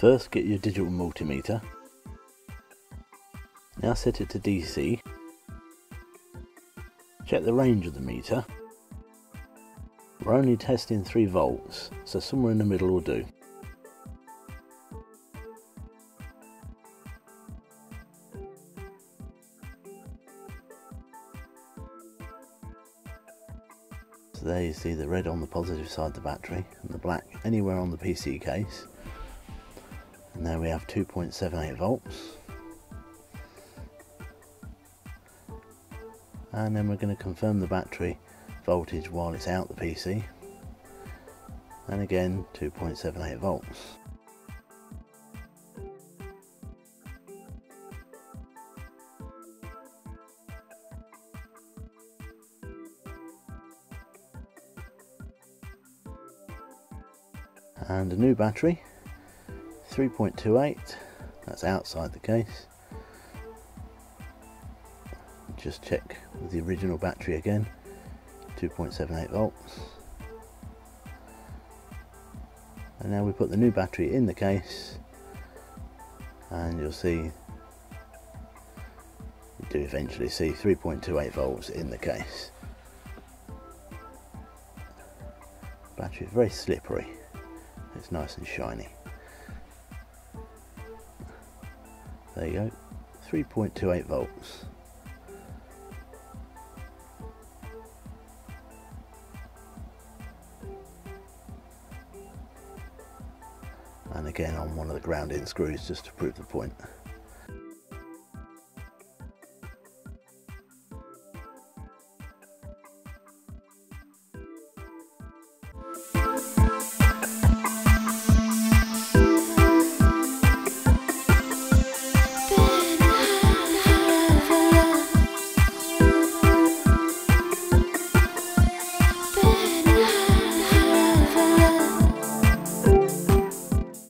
First, get your digital multimeter. Now set it to DC. Check the range of the meter. We're only testing 3 volts, so somewhere in the middle will do. So there you see the red on the positive side of the battery and the black anywhere on the PC case. And there we have 2.78 volts. And then we're going to confirm the battery voltage while it's out the PC, and again 2.78 volts. And a new battery, 3.28, that's outside the case. Just check with the original battery again, 2.78 volts. And now we put the new battery in the case and you'll see, you do eventually see 3.28 volts in the case. The battery is very slippery, it's nice and shiny. There you go, 3.28 volts. And again on one of the ground-in screws just to prove the point.